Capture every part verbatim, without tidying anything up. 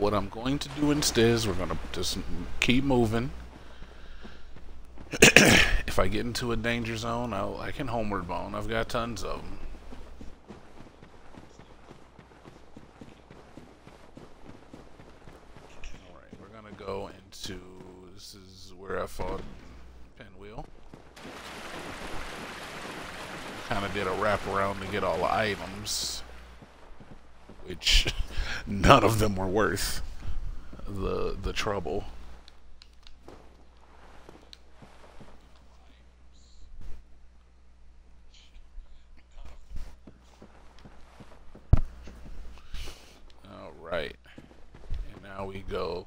what I'm going to do instead is we're going to just keep moving. If I get into a danger zone, I'll, I can homeward bone. I've got tons of them. Alright, we're going to go into... This is where I fought Pinwheel. Kind of did a wraparound to get all the items, which none of them were worth the the trouble. Alright, and now we go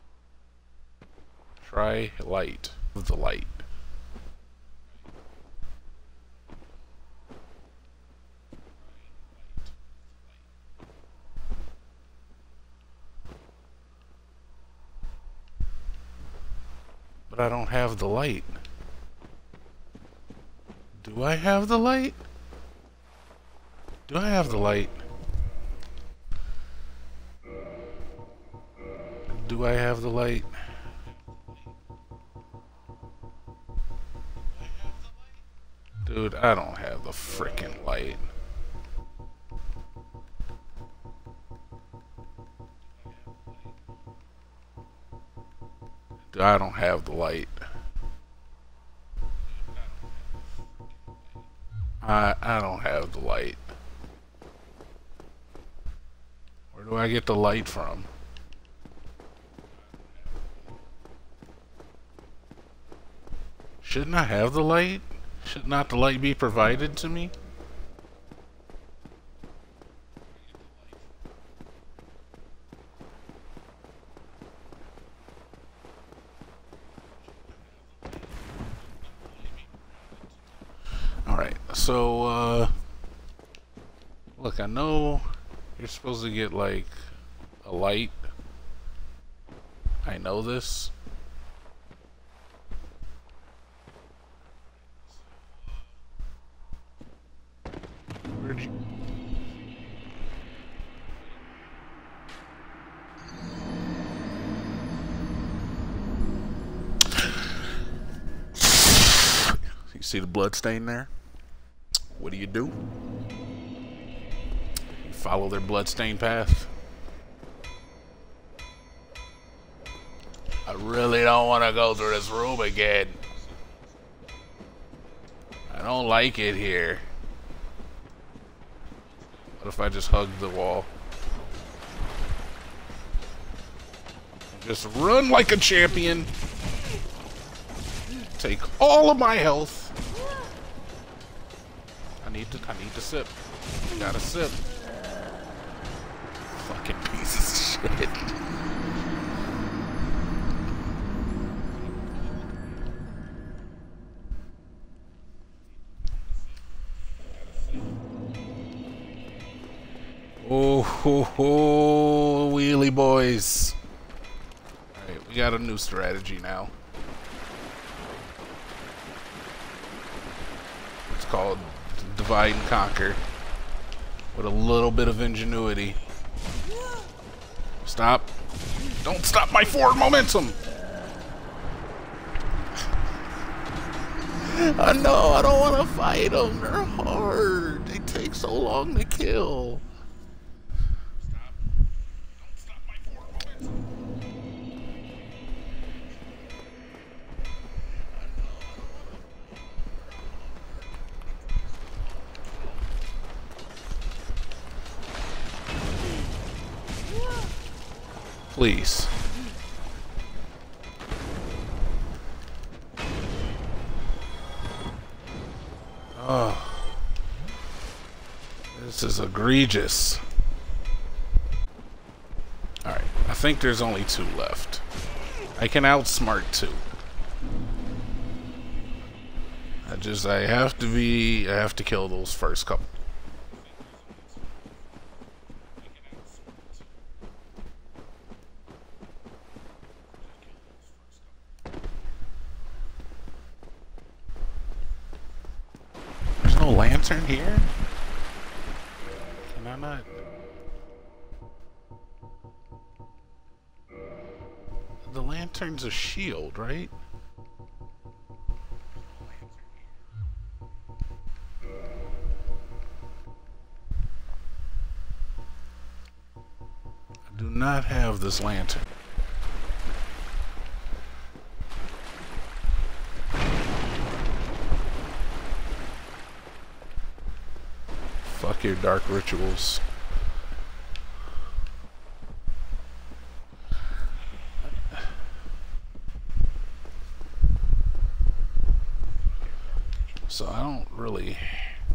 try light with the light. I don't have the light. Do I have the light? Do I have the light? Do I have the light? Dude, I don't have the frickin' light. I don't have the light. I I don't have the light. Where do I get the light from? Shouldn't I have the light? Should not the light be provided to me? So, uh, look, I know you're supposed to get, like, a light. I know this. Where'd you... You see the blood stain there? What do you do? You follow their bloodstained path. I really don't want to go through this room again. I don't like it here. What if I just hug the wall? Just run like a champion. Take all of my health. I need to, I need to sip. I gotta sip. Fucking pieces of shit. Oh ho ho, wheelie boys. Alright, we got a new strategy now. It's called Divide and Conquer with a little bit of ingenuity. Stop. Don't stop my forward momentum. I know, I don't want to fight them. They're hard. They take so long to kill. Stop. Don't stop my forward momentum. I know. Please. Oh. This is egregious. Alright, I think there's only two left. I can outsmart two. I just, I have to be, I have to kill those first couple. Lantern here? Can I not? the lantern's a shield, right? I do not have this lantern. Fuck your dark rituals. So I don't really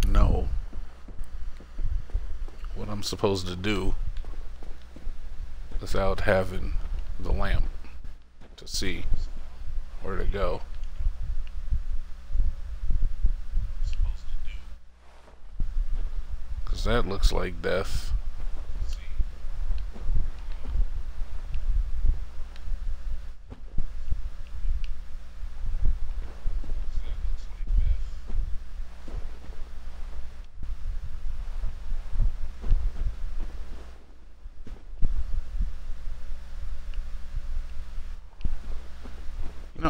know what I'm supposed to do without having the lamp to see where to go. Because that looks like death.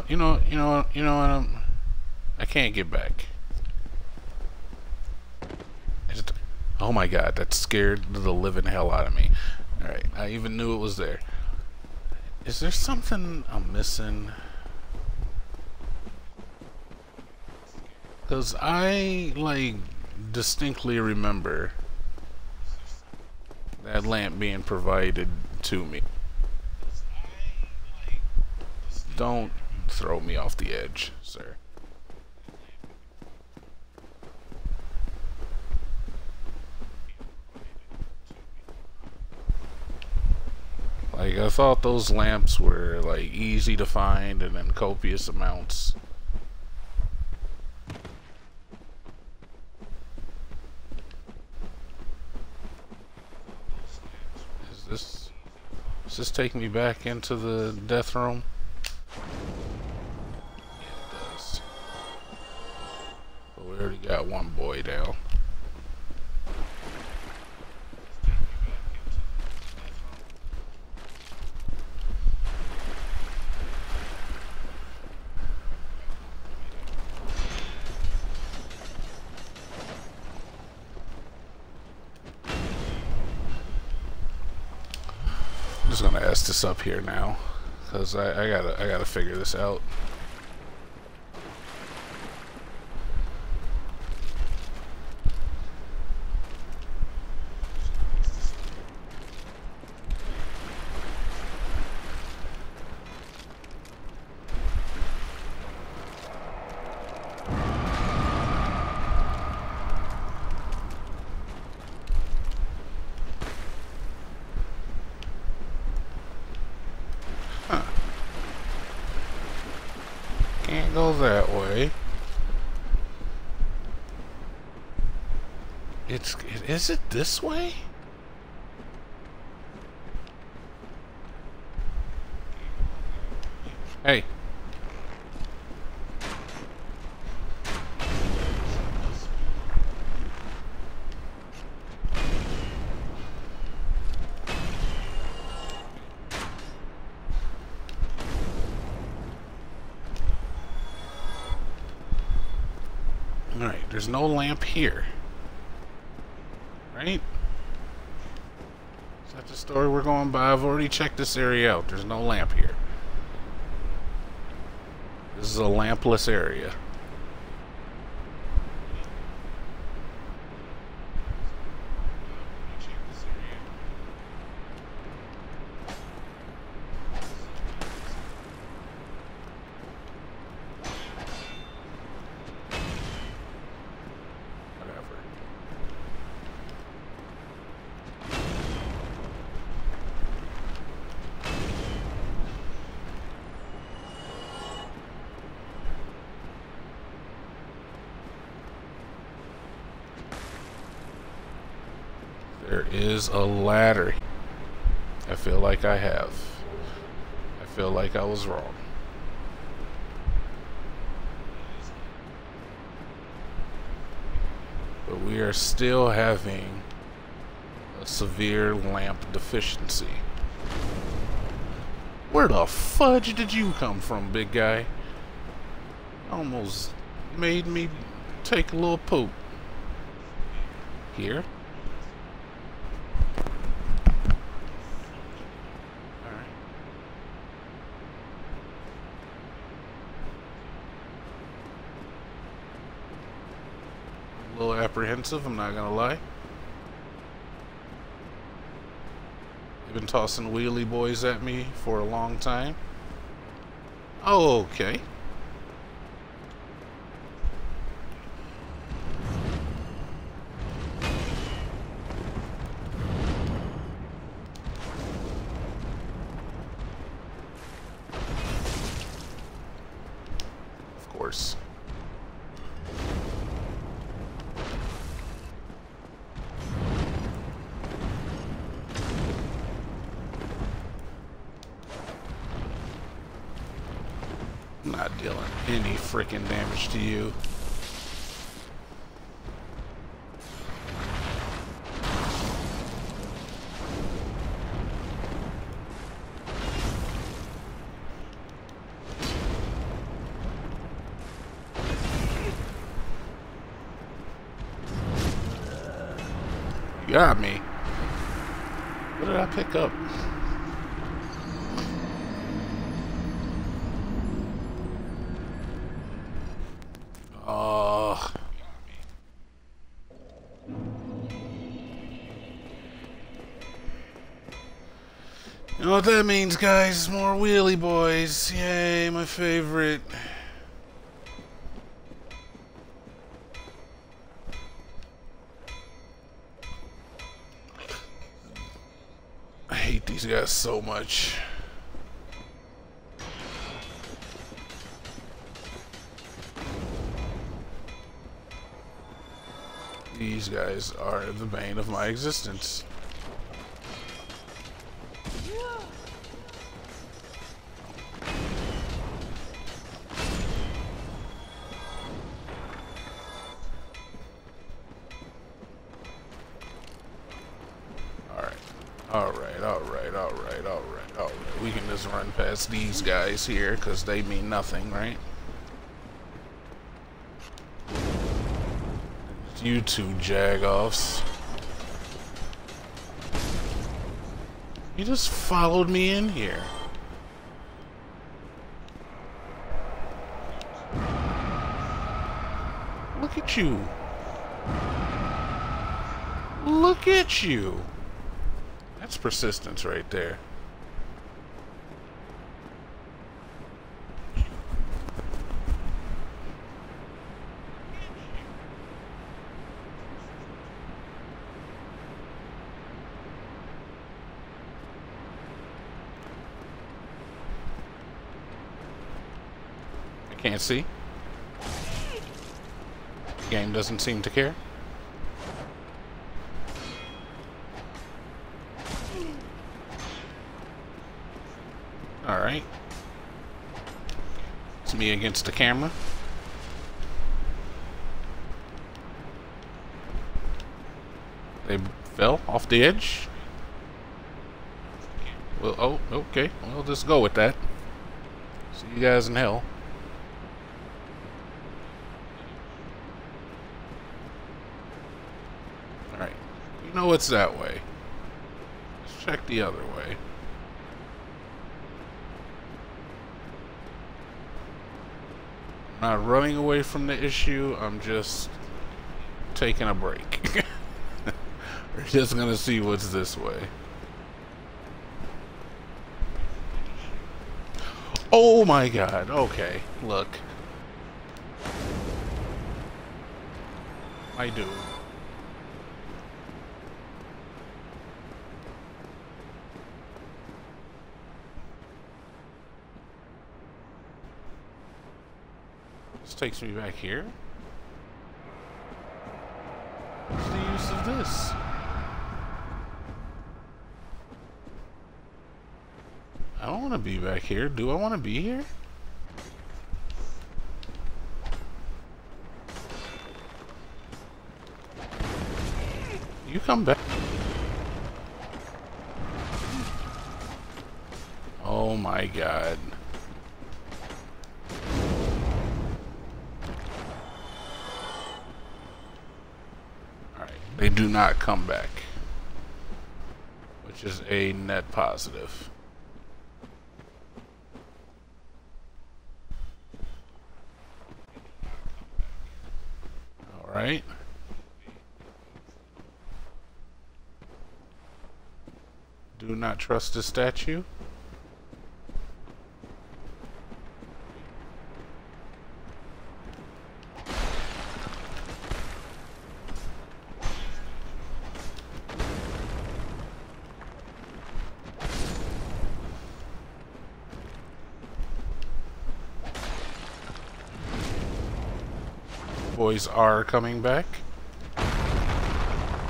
You know, you know, you know what? I'm, I can't get back. I just, oh my God, that scared the living hell out of me. All right, I even knew it was there. Is there something I'm missing? Because I like distinctly remember that lamp being provided to me. Don't throw me off the edge, sir. Like, I thought those lamps were, like, easy to find and in copious amounts. Is this... Does this take me back into the death room? Got one boy down. I'm just gonna Estus up here now, cause I, I gotta I gotta figure this out. Go that way. It's is it this way? Hey. Alright, there's no lamp here. Right? Is that the story we're going by? I've already checked this area out. There's no lamp here. This is a lampless area. There is a ladder. I feel like I have. I feel like I was wrong. But we are still having a severe lamp deficiency. Where the fudge did you come from, big guy? Almost made me take a little poop. Here. A little apprehensive, I'm not gonna lie. They've been tossing wheelie boys at me for a long time. Oh, okay. Of course. Not dealing any freaking damage to you. You got me. What did I pick up? You know what that means, guys? More wheelie boys. Yay, my favorite. I hate these guys so much. These guys are the bane of my existence. Alright, alright, alright, alright, alright, alright. We can just run past these guys here because they mean nothing, right? You two jagoffs. You just followed me in here. Look at you. Look at you. That's persistence right there. I can't see. The game doesn't seem to care. Alright. It's me against the camera. They fell off the edge. Well, oh, okay. We'll just go with that. See you guys in hell. Alright. We know it's that way. Let's check the other way. Not running away from the issue, I'm just taking a break. We're just gonna see what's this way. Oh my god, okay, look. I do. This takes me back here. What's the use of this? I don't want to be back here. Do I want to be here? You come back. Oh Oh my god. Alright, they do not come back, which is a net positive. Alright. Do not trust the statue. Boys are coming back. I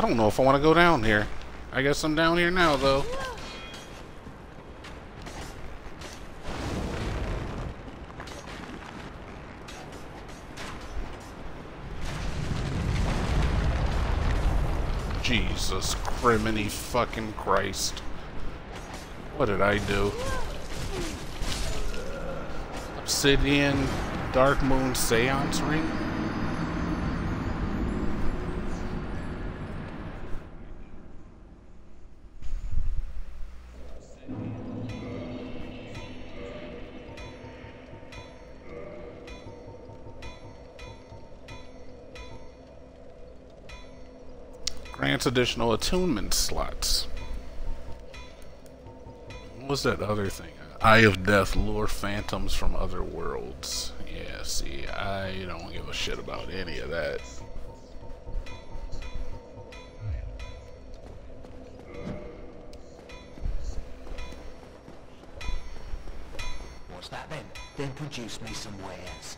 don't know if I want to go down here. I guess I'm down here now, though. Jesus criminy fucking Christ. What did I do? Obsidian Dark Moon Seance Ring? Grants additional attunement slots. What was that other thing? Eye of Death, lure phantoms from other worlds. Yeah, see, I don't give a shit about any of that. What's that then? Then produce me some wares.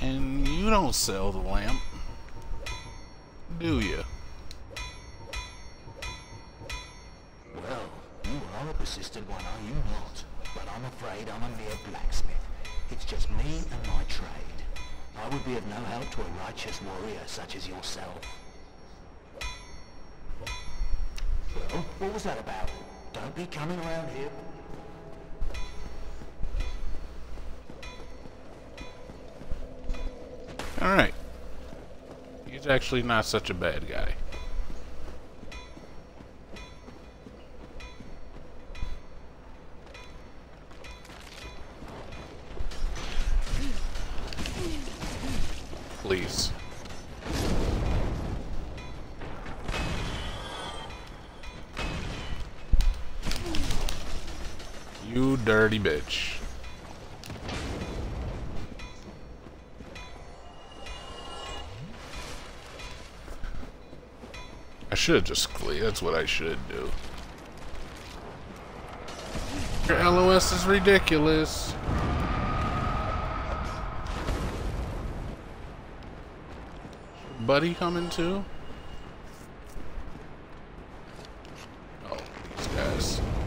And you don't sell the lamp, do you? Persistent one, are you not? But I'm afraid I'm a mere blacksmith. It's just me and my trade. I would be of no help to a righteous warrior such as yourself. Well, what was that about? Don't be coming around here. Alright. He's actually not such a bad guy. Please. You dirty bitch. I should just flee. That's what I should do. Your L O S is ridiculous. Buddy coming too? Oh, these guys. I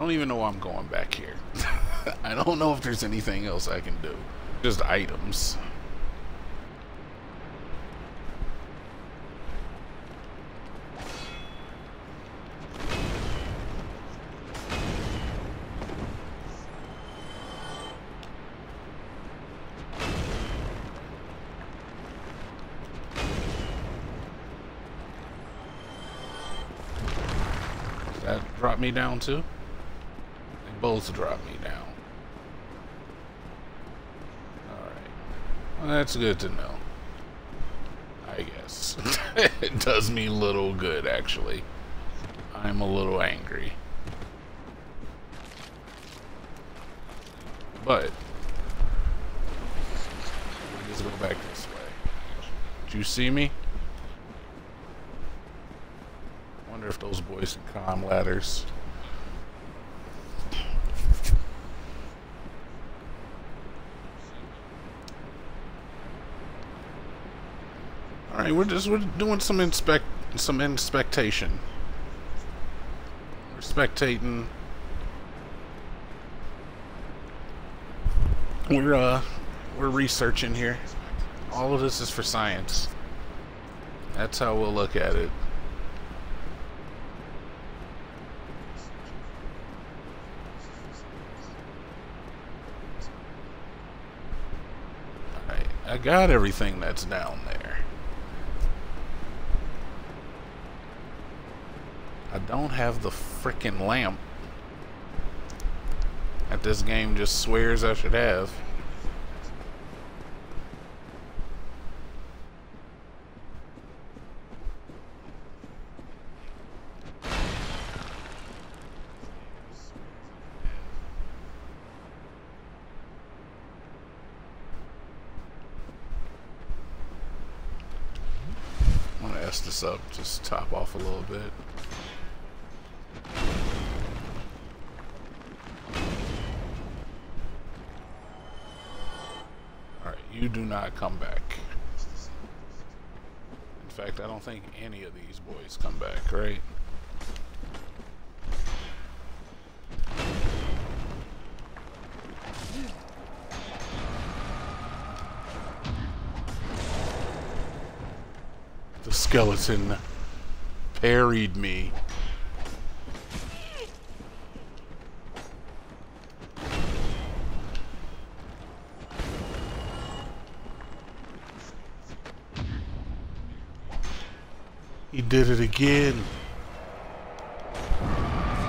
don't even know why I'm going back here. I don't know if there's anything else I can do. Just items. Drop me down too? They both drop me down. Alright. Well, that's good to know. I guess. It does me little good, actually. I'm a little angry. But we just go back this way. Did you see me? If those boys can climb ladders. All right, we're just we're doing some inspect some inspectation. We're spectating We're, uh, we're researching here. All of this is for science. That's how we'll look at it. Alright, I got everything that's down there. I don't have the frickin' lamp that this game just swears I should have. I'm gonna S this up, just top off a little bit. You do not come back. In fact, I don't think any of these boys come back, right? The skeleton parried me. He did it again. Alright,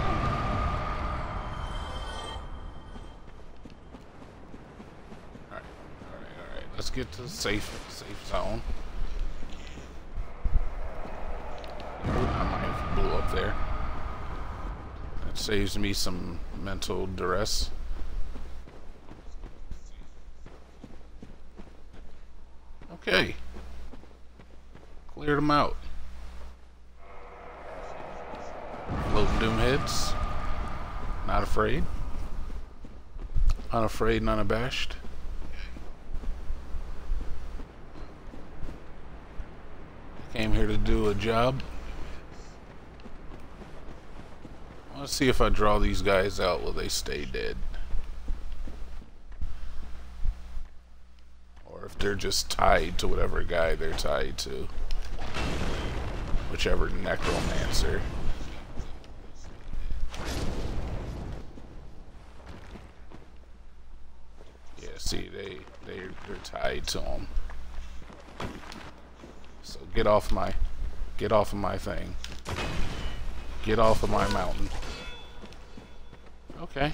alright, alright. Let's get to the safe, safe zone. I might have blew up there. That saves me some mental duress. Okay. Cleared him out. Doomheads, not afraid, unafraid and unabashed. Came here to do a job. Let's see if I draw these guys out, will they stay dead? Or if they're just tied to whatever guy they're tied to. Whichever necromancer. See, they, they, they're tied to them. So get off my, get off of my thing. Get off of my mountain. Okay.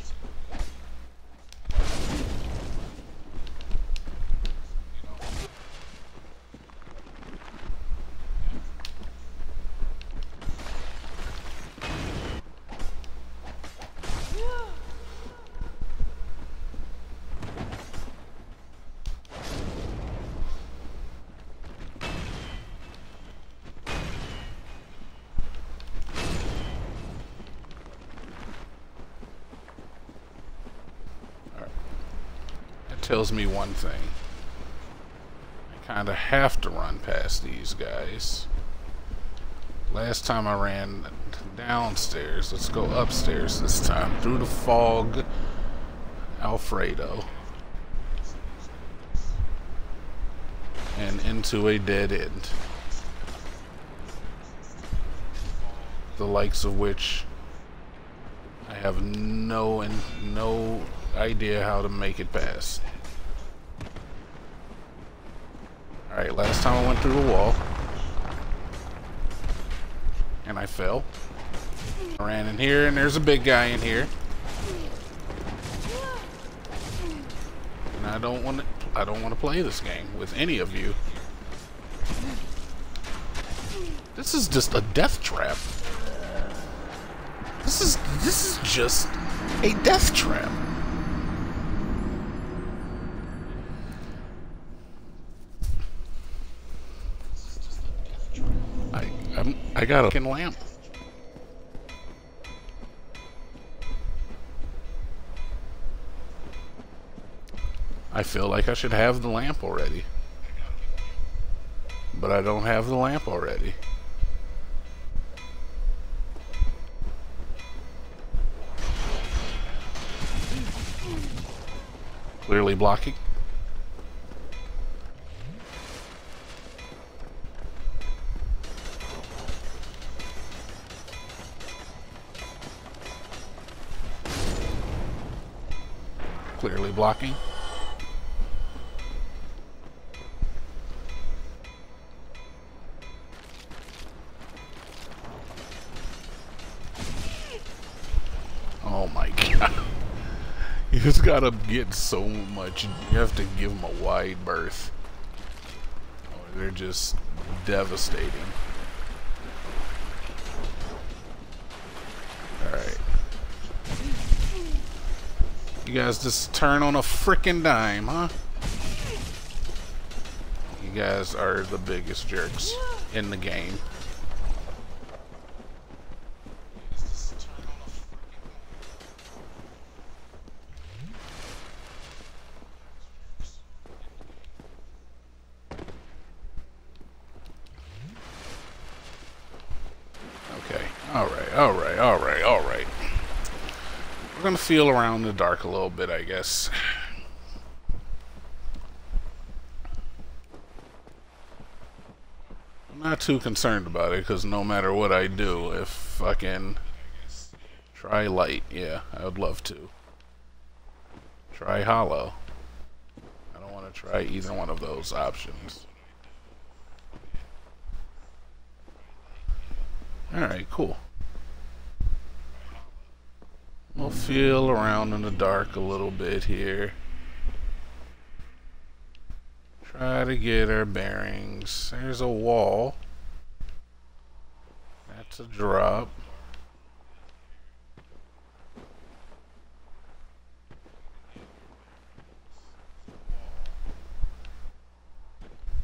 Tells me one thing. I kind of have to run past these guys. Last time I ran downstairs. Let's go upstairs this time. Through the fog, Alfredo. And into a dead end. The likes of which I have no and no idea how to make it past. Alright, last time I went through the wall and I fell. I ran in here and there's a big guy in here. And I don't want to I don't want to play this game with any of you. This is just a death trap. This is this is just a death trap. I got a fucking lamp. I feel like I should have the lamp already. But I don't have the lamp already. clearly blocking. Clearly blocking. Oh my god. You just gotta get so much. You have to give them a wide berth. Oh, they're just devastating. Alright. You guys just turn on a frickin' dime, huh? You guys are the biggest jerks in the game. Feel around the dark a little bit, I guess. I'm not too concerned about it because no matter what I do, if I can try light, yeah, I would love to. Try hollow. I don't want to try either one of those options. Alright, cool. We'll feel around in the dark a little bit here. Try to get our bearings. There's a wall. That's a drop.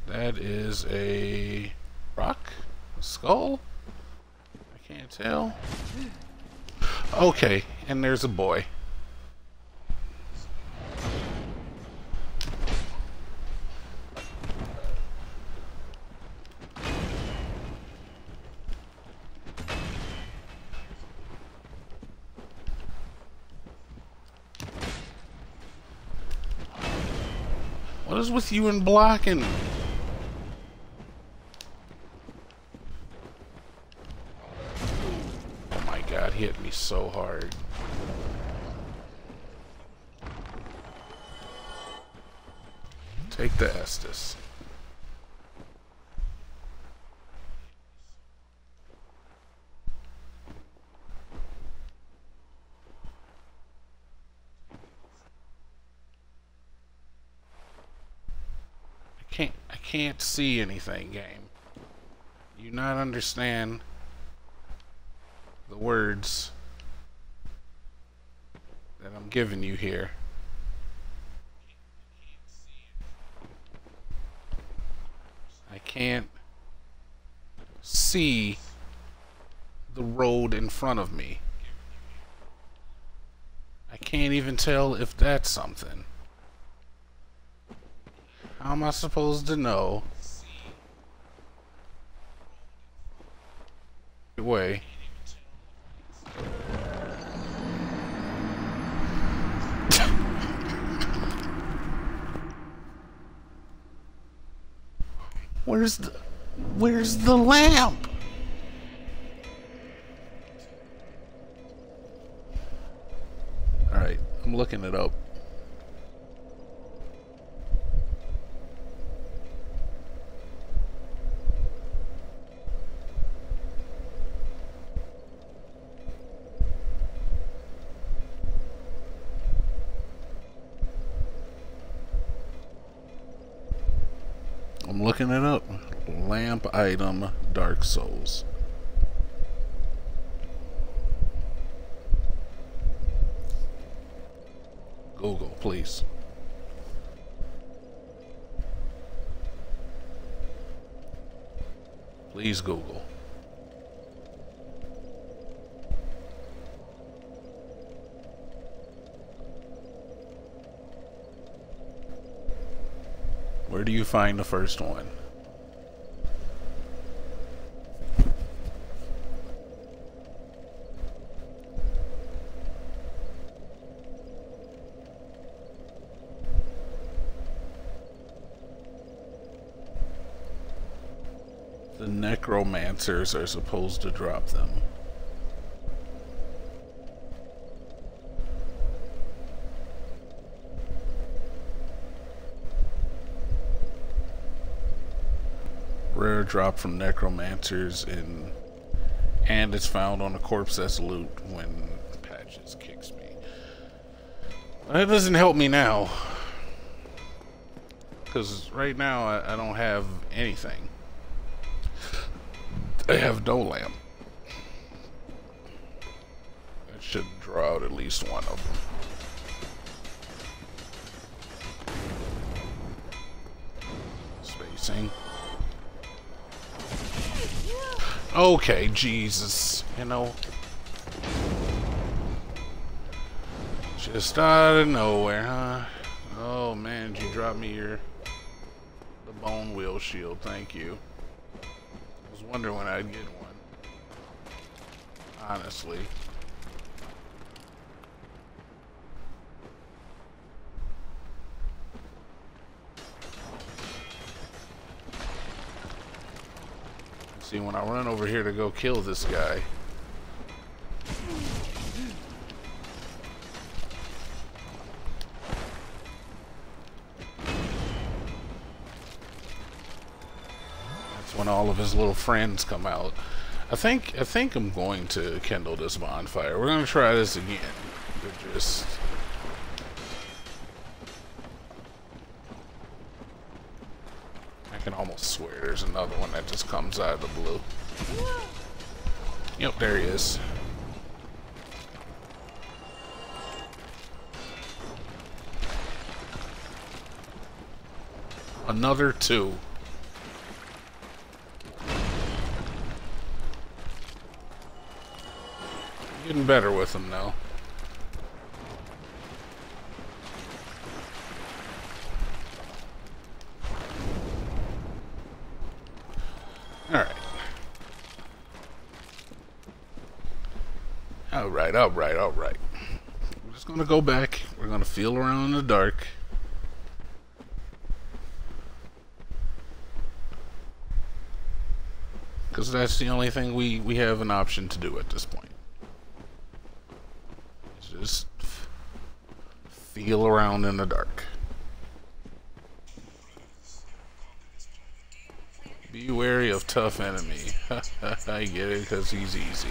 That is a rock? A skull? I can't tell. Okay, and there's a boy. What is with you and blocking? Hit me so hard. Take the Estus. I can't I can't see anything, game. You not understand the words that I'm giving you here. I can't see the road in front of me. I can't even tell if that's something. How am I supposed to know the way? Where's the, where's the lamp? All right, I'm looking it up. I'm looking it up. Lamp item, Dark Souls. Google, please. Please Google. Where do you find the first one? The Necromancers are supposed to drop them. Rare drop from Necromancers, in, and it's found on a corpse that's loot when Patches kicks me. That doesn't help me now, because right now I, I don't have anything. I have no lamp. That should draw out at least one of them. Spacing. Okay, Jesus, you know. Just out of nowhere, huh? Oh man, did you drop me your the bone wheel shield? Thank you. I was wondering when I'd get one. Honestly. See, when I run over here to go kill this guy, that's when all of his little friends come out. I think I think I'm going to kindle this bonfire. We're gonna try this again. We're just I can almost swear there's another one that just comes out of the blue. Yep, there he is. Another two. Getting better with them now. All right, all right. We're just gonna go back. We're gonna feel around in the dark. Because that's the only thing we, we have an option to do at this point. Just feel around in the dark. Be wary of tough enemy. I get it, because he's easy.